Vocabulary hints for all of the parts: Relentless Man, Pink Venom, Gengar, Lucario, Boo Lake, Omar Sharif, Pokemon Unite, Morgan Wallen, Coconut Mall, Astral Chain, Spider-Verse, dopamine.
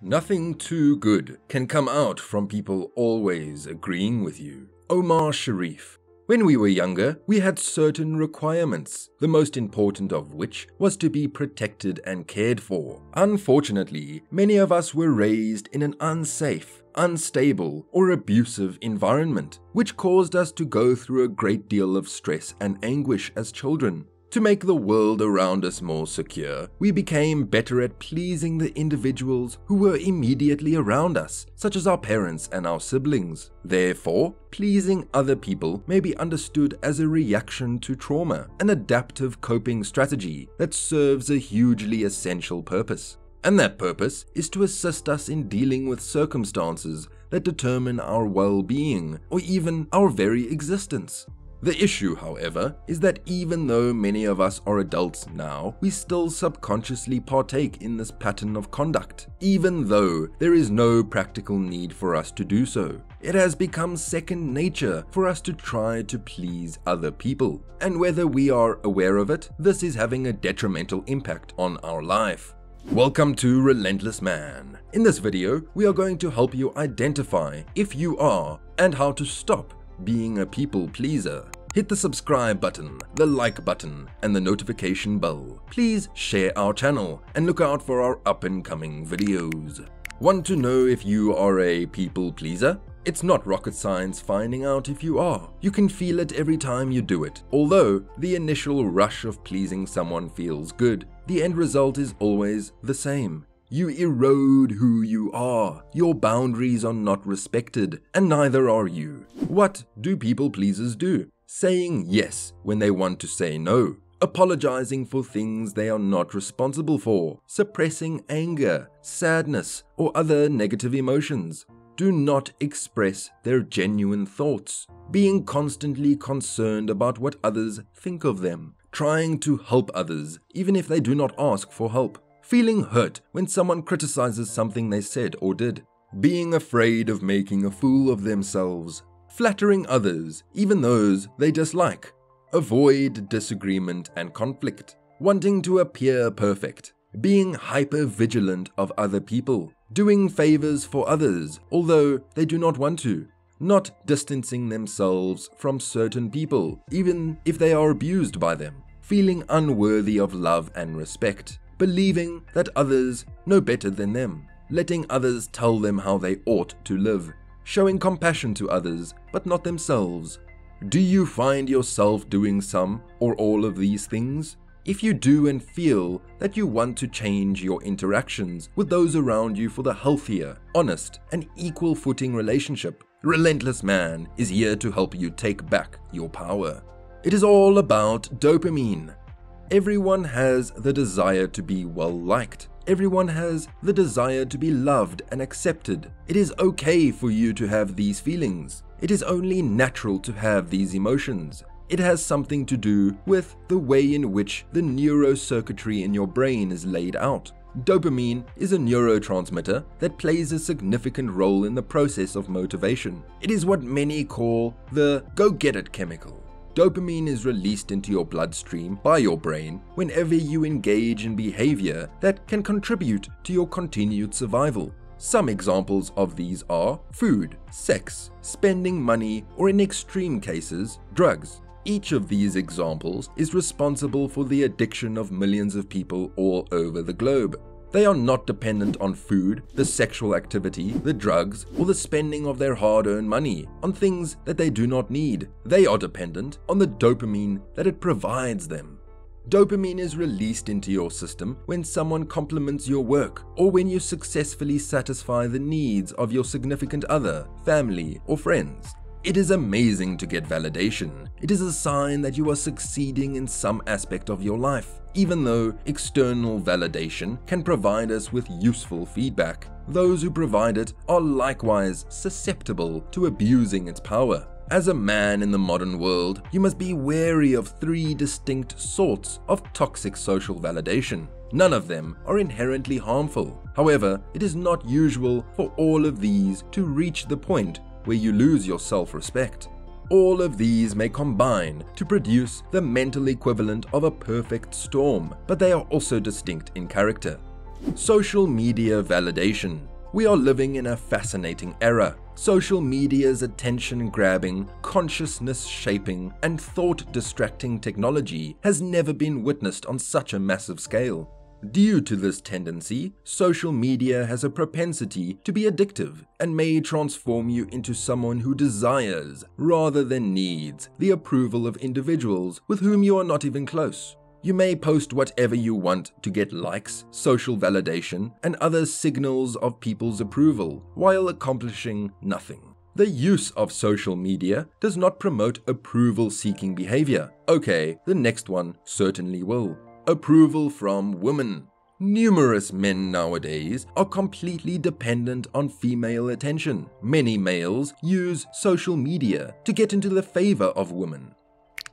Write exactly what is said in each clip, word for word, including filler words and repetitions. Nothing too good can come out from people always agreeing with you. Omar Sharif. When we were younger, we had certain requirements, the most important of which was to be protected and cared for. Unfortunately, many of us were raised in an unsafe, unstable, or abusive environment, which caused us to go through a great deal of stress and anguish as children. To make the world around us more secure, we became better at pleasing the individuals who were immediately around us, such as our parents and our siblings. Therefore, pleasing other people may be understood as a reaction to trauma, an adaptive coping strategy that serves a hugely essential purpose. And that purpose is to assist us in dealing with circumstances that determine our well-being or even our very existence. The issue, however, is that even though many of us are adults now, we still subconsciously partake in this pattern of conduct, even though there is no practical need for us to do so. It has become second nature for us to try to please other people, and whether we are aware of it, this is having a detrimental impact on our life. Welcome to Relentless Man. In this video, we are going to help you identify if you are and how to stop being a people pleaser. Hit the subscribe button, the like button, and the notification bell. Please share our channel and look out for our up and coming videos. Want to know if you are a people pleaser? It's not rocket science finding out if you are. You can feel it every time you do it. Although the initial rush of pleasing someone feels good, the end result is always the same. You erode who you are, your boundaries are not respected, and neither are you. What do people pleasers do? Saying yes when they want to say no, apologizing for things they are not responsible for, suppressing anger, sadness, or other negative emotions. Do not express their genuine thoughts, being constantly concerned about what others think of them, trying to help others even if they do not ask for help. Feeling hurt when someone criticizes something they said or did. Being afraid of making a fool of themselves. Flattering others, even those they dislike. Avoid disagreement and conflict. Wanting to appear perfect. Being hyper-vigilant of other people. Doing favors for others, although they do not want to. Not distancing themselves from certain people, even if they are abused by them. Feeling unworthy of love and respect. Believing that others know better than them, letting others tell them how they ought to live, showing compassion to others but not themselves. Do you find yourself doing some or all of these things? If you do and feel that you want to change your interactions with those around you for the healthier, honest, and equal footing relationship, Relentless Man is here to help you take back your power. It is all about dopamine. Everyone has the desire to be well-liked. Everyone has the desire to be loved and accepted. It is okay for you to have these feelings. It is only natural to have these emotions. It has something to do with the way in which the neurocircuitry in your brain is laid out. Dopamine is a neurotransmitter that plays a significant role in the process of motivation. It is what many call the go-get-it chemical. Dopamine is released into your bloodstream by your brain whenever you engage in behavior that can contribute to your continued survival. Some examples of these are food, sex, spending money, or in extreme cases, drugs. Each of these examples is responsible for the addiction of millions of people all over the globe. They are not dependent on food, the sexual activity, the drugs, or the spending of their hard-earned money on things that they do not need. They are dependent on the dopamine that it provides them. Dopamine is released into your system when someone compliments your work or when you successfully satisfy the needs of your significant other, family, or friends. It is amazing to get validation. It is a sign that you are succeeding in some aspect of your life. Even though external validation can provide us with useful feedback, those who provide it are likewise susceptible to abusing its power. As a man in the modern world, you must be wary of three distinct sorts of toxic social validation. None of them are inherently harmful. However, it is not usual for all of these to reach the point where you lose your self-respect. All of these may combine to produce the mental equivalent of a perfect storm, but they are also distinct in character. Social media validation. We are living in a fascinating era. Social media's attention-grabbing, consciousness-shaping, and thought-distracting technology has never been witnessed on such a massive scale. Due to this tendency, social media has a propensity to be addictive and may transform you into someone who desires, rather than needs, the approval of individuals with whom you are not even close. You may post whatever you want to get likes, social validation, and other signals of people's approval, while accomplishing nothing. The use of social media does not promote approval-seeking behavior. Okay, the next one certainly will. Approval from women. Numerous men nowadays are completely dependent on female attention. Many males use social media to get into the favor of women.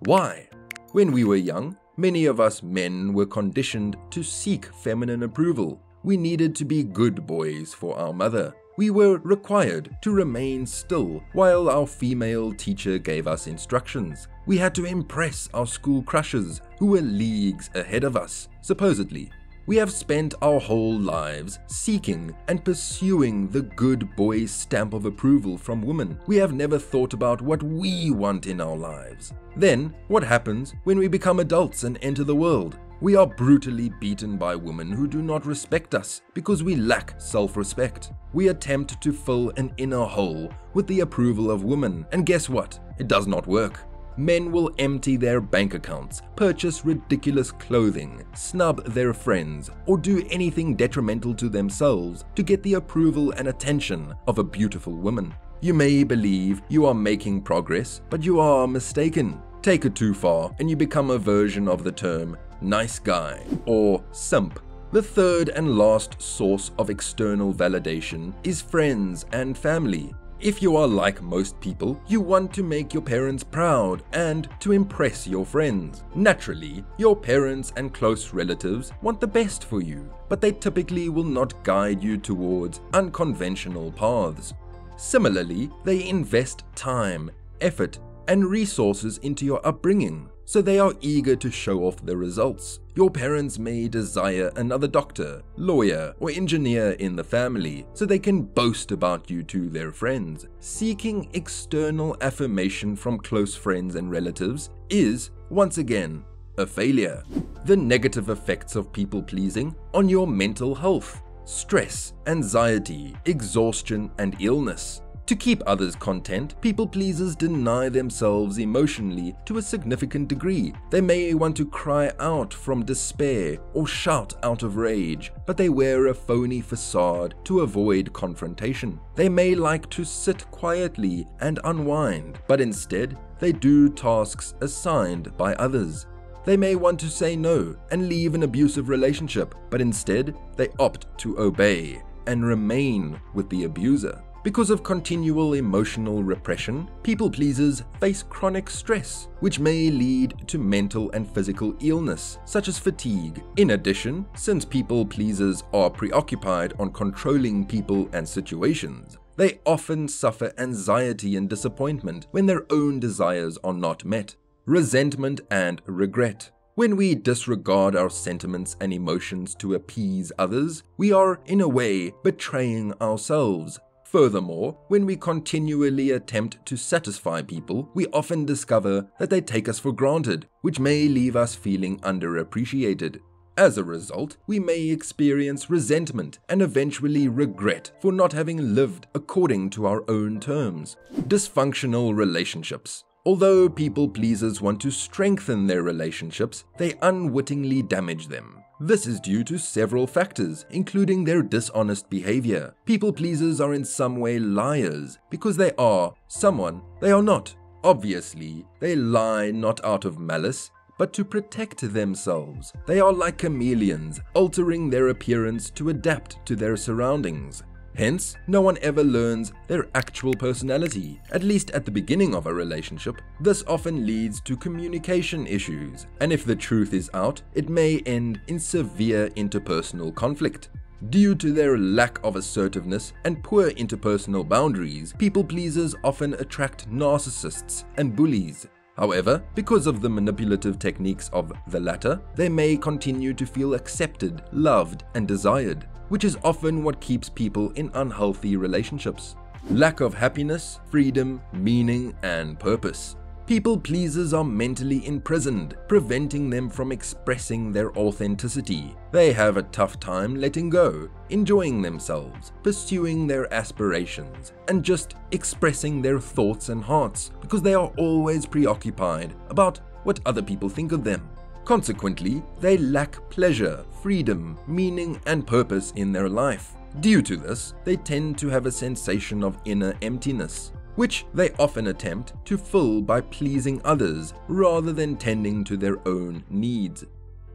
Why? When we were young, many of us men were conditioned to seek feminine approval. We needed to be good boys for our mother. We were required to remain still while our female teacher gave us instructions. We had to impress our school crushes, who were leagues ahead of us, supposedly. We have spent our whole lives seeking and pursuing the good boy stamp of approval from women. We have never thought about what we want in our lives. Then, what happens when we become adults and enter the world? We are brutally beaten by women who do not respect us because we lack self-respect. We attempt to fill an inner hole with the approval of women, and guess what? It does not work. Men will empty their bank accounts, purchase ridiculous clothing, snub their friends, or do anything detrimental to themselves to get the approval and attention of a beautiful woman. You may believe you are making progress, but you are mistaken. Take it too far and you become a version of the term nice guy or simp. The third and last source of external validation is friends and family. If you are like most people, you want to make your parents proud and to impress your friends. Naturally, your parents and close relatives want the best for you, but they typically will not guide you towards unconventional paths. Similarly, they invest time, effort, and resources into your upbringing, so they are eager to show off the results. Your parents may desire another doctor, lawyer, or engineer in the family, so they can boast about you to their friends. Seeking external affirmation from close friends and relatives is, once again, a failure. The negative effects of people-pleasing on your mental health: stress, anxiety, exhaustion, and illness. To keep others content, people-pleasers deny themselves emotionally to a significant degree. They may want to cry out from despair or shout out of rage, but they wear a phony facade to avoid confrontation. They may like to sit quietly and unwind, but instead, they do tasks assigned by others. They may want to say no and leave an abusive relationship, but instead, they opt to obey and remain with the abuser. Because of continual emotional repression, people-pleasers face chronic stress, which may lead to mental and physical illness, such as fatigue. In addition, since people-pleasers are preoccupied on controlling people and situations, they often suffer anxiety and disappointment when their own desires are not met. Resentment and regret. When we disregard our sentiments and emotions to appease others, we are, in a way, betraying ourselves. Furthermore, when we continually attempt to satisfy people, we often discover that they take us for granted, which may leave us feeling underappreciated. As a result, we may experience resentment and eventually regret for not having lived according to our own terms. Dysfunctional relationships. Although people-pleasers want to strengthen their relationships, they unwittingly damage them. This is due to several factors, including their dishonest behavior. People-pleasers are in some way liars because they are someone they are not. Obviously, they lie not out of malice, but to protect themselves. They are like chameleons, altering their appearance to adapt to their surroundings. Hence, no one ever learns their actual personality, at least at the beginning of a relationship. This often leads to communication issues, and if the truth is out, it may end in severe interpersonal conflict. Due to their lack of assertiveness and poor interpersonal boundaries, people-pleasers often attract narcissists and bullies. However, because of the manipulative techniques of the latter, they may continue to feel accepted, loved, and desired, which is often what keeps people in unhealthy relationships. Lack of happiness, freedom, meaning, and purpose. People pleasers are mentally imprisoned, preventing them from expressing their authenticity. They have a tough time letting go, enjoying themselves, pursuing their aspirations, and just expressing their thoughts and hearts because they are always preoccupied about what other people think of them. Consequently, they lack pleasure, freedom, meaning, and purpose in their life. Due to this, they tend to have a sensation of inner emptiness, which they often attempt to fill by pleasing others rather than tending to their own needs.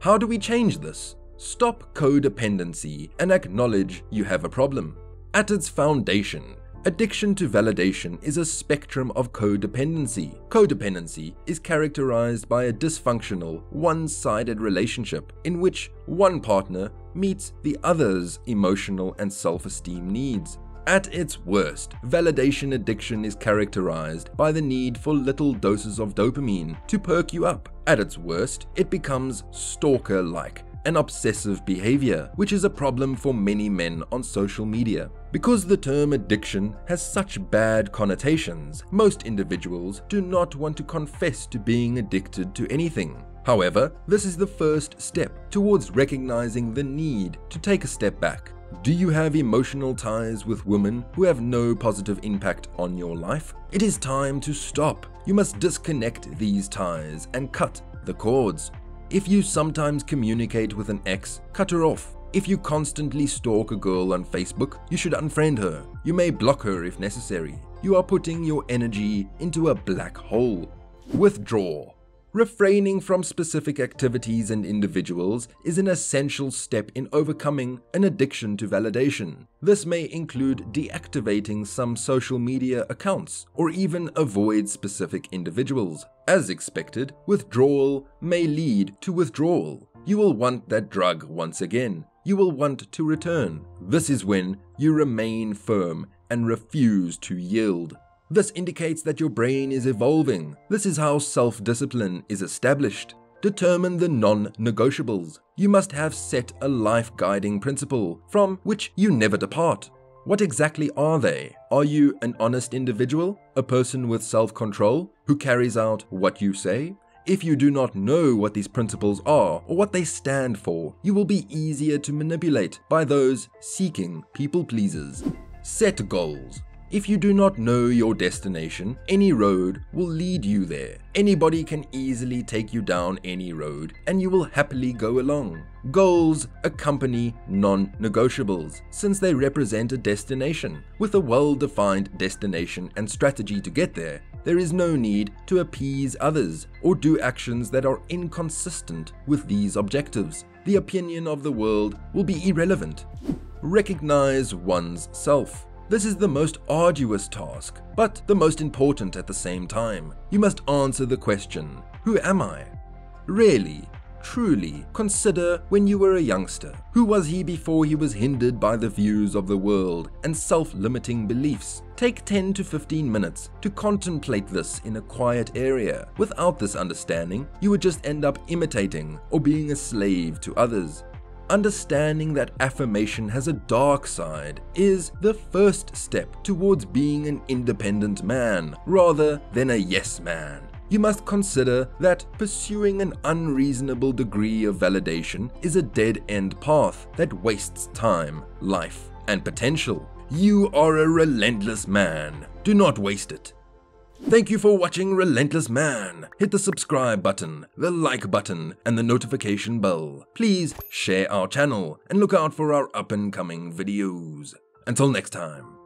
How do we change this? Stop codependency and acknowledge you have a problem. At its foundation, addiction to validation is a spectrum of codependency. Codependency is characterized by a dysfunctional, one-sided relationship in which one partner meets the other's emotional and self-esteem needs. At its worst, validation addiction is characterized by the need for little doses of dopamine to perk you up. At its worst, it becomes stalker-like, an obsessive behavior, which is a problem for many men on social media. Because the term addiction has such bad connotations, most individuals do not want to confess to being addicted to anything. However, this is the first step towards recognizing the need to take a step back. Do you have emotional ties with women who have no positive impact on your life? It is time to stop. You must disconnect these ties and cut the cords. If you sometimes communicate with an ex, cut her off. If you constantly stalk a girl on Facebook, you should unfriend her. You may block her if necessary. You are putting your energy into a black hole. Withdraw. Refraining from specific activities and individuals is an essential step in overcoming an addiction to validation. This may include deactivating some social media accounts or even avoid specific individuals. As expected, withdrawal may lead to withdrawal. You will want that drug once again. You will want to return. This is when you remain firm and refuse to yield. This indicates that your brain is evolving. This is how self-discipline is established. Determine the non-negotiables. You must have set a life-guiding principle from which you never depart. What exactly are they? Are you an honest individual? A person with self-control who carries out what you say? If you do not know what these principles are or what they stand for, you will be easier to manipulate by those seeking people-pleasers. Set goals. If you do not know your destination, any road will lead you there. Anybody can easily take you down any road, and you will happily go along. Goals accompany non-negotiables, since they represent a destination. With a well-defined destination and strategy to get there, there is no need to appease others or do actions that are inconsistent with these objectives. The opinion of the world will be irrelevant. Recognize one's self. This is the most arduous task, but the most important at the same time. You must answer the question, who am I? Really, truly, consider when you were a youngster. Who was he before he was hindered by the views of the world and self-limiting beliefs? Take ten to fifteen minutes to contemplate this in a quiet area. Without this understanding, you would just end up imitating or being a slave to others. Understanding that affirmation has a dark side is the first step towards being an independent man rather than a yes man. You must consider that pursuing an unreasonable degree of validation is a dead-end path that wastes time, life, and potential. You are a relentless man. Do not waste it. Thank you for watching Relentless Man. Hit the subscribe button, the like button, and the notification bell. Please share our channel and look out for our up-and-coming videos. Until next time.